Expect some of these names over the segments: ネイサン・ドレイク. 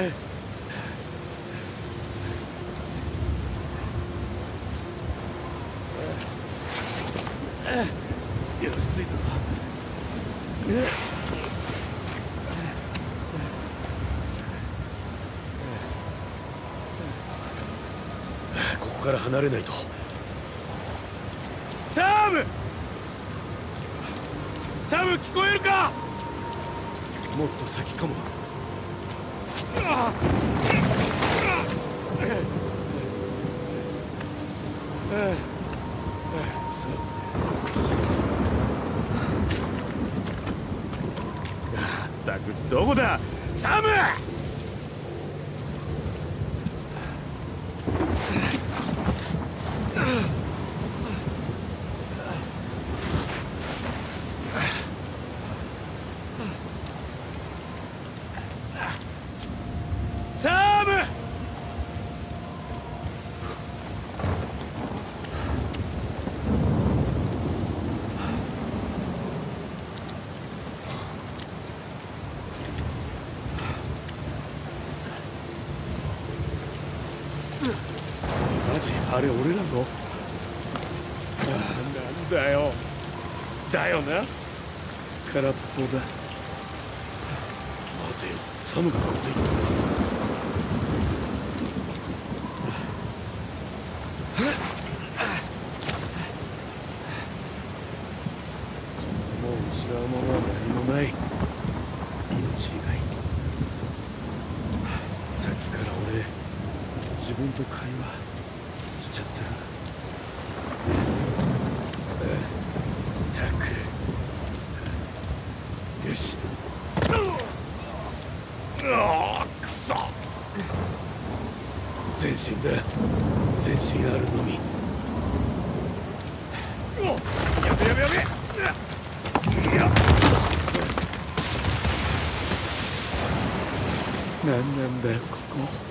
よし、着いたぞ。ここから離れないと。サム、聞こえるか？もっと先かも。まったくどこだ、サム！あれ、俺らの？なんだよ。だよな。空っぽだ。待てよ、サムが持って行ったのか。もう失うものは何もない。命以外。さっきから俺、自分と会話しちゃった。よし。くそ。全身だ。全身あるのみ。やべ。何なんだよここ。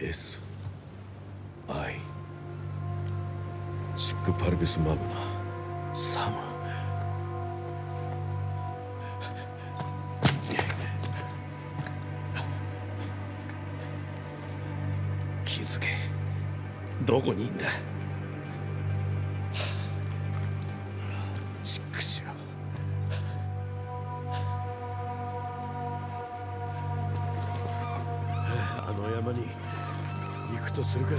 S.I. シックパルビスマグナサム。気づけ、どこにいんだ。するか。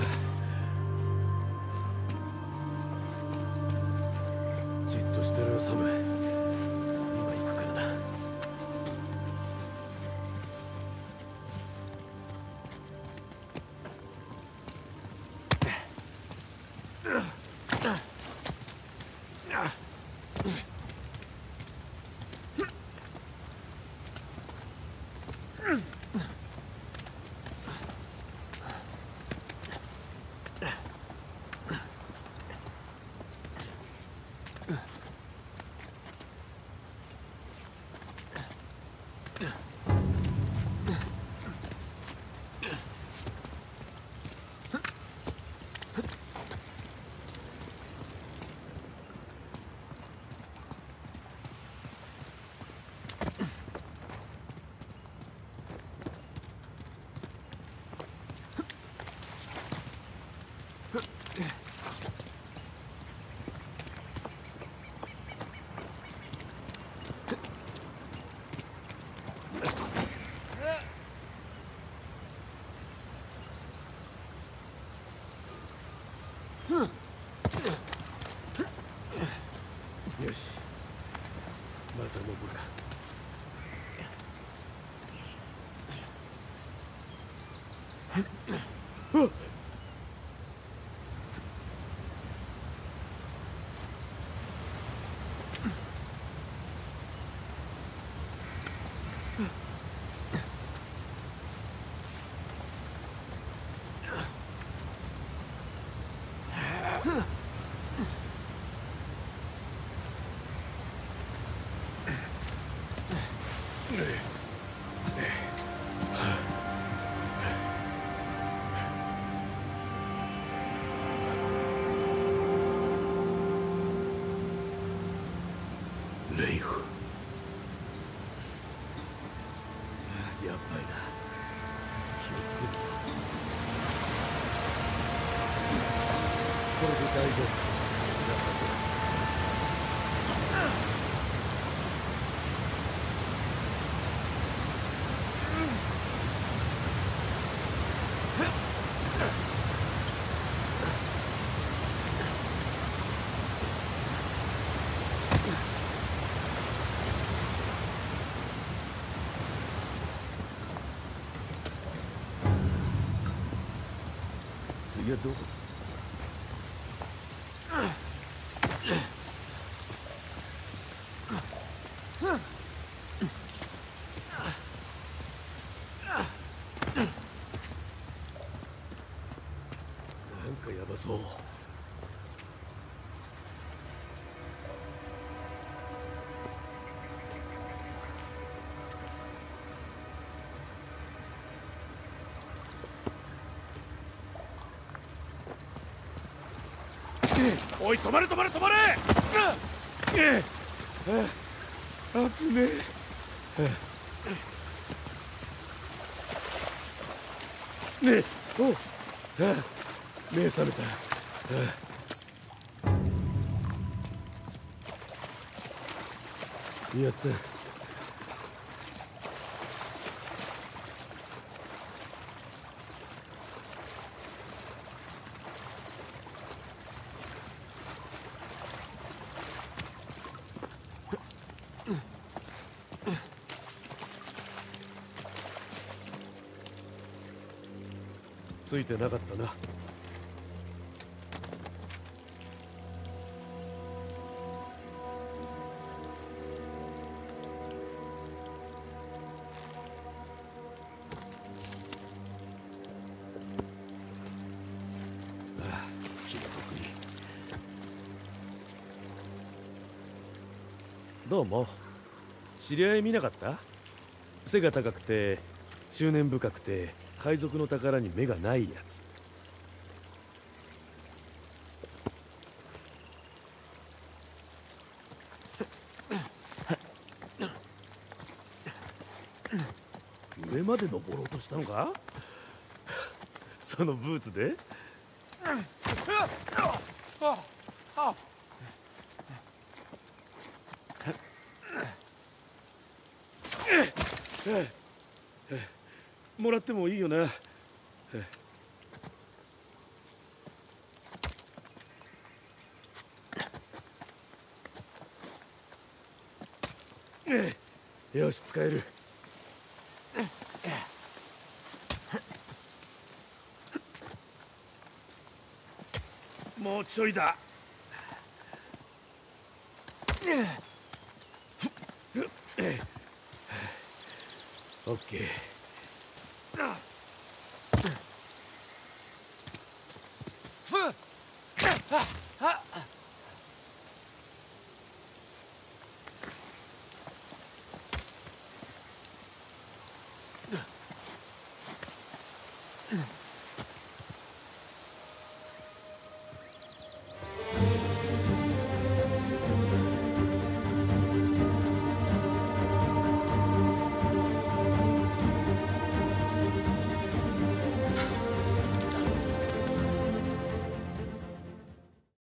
じっとしてろよ、サム。今行くからな。次はどこだ？おい、止まれ止まれ止まれ！あぶねえ。ねえ、おう、目覚めた。やった。ついてなかったな。どうも。知り合い見なかった？背が高くて執念深くて海賊の宝に目がないやつ。上まで登ろうとしたのか？そのブーツで？もらってもいいよな。よし、使える。もうちょいだ。オッケー。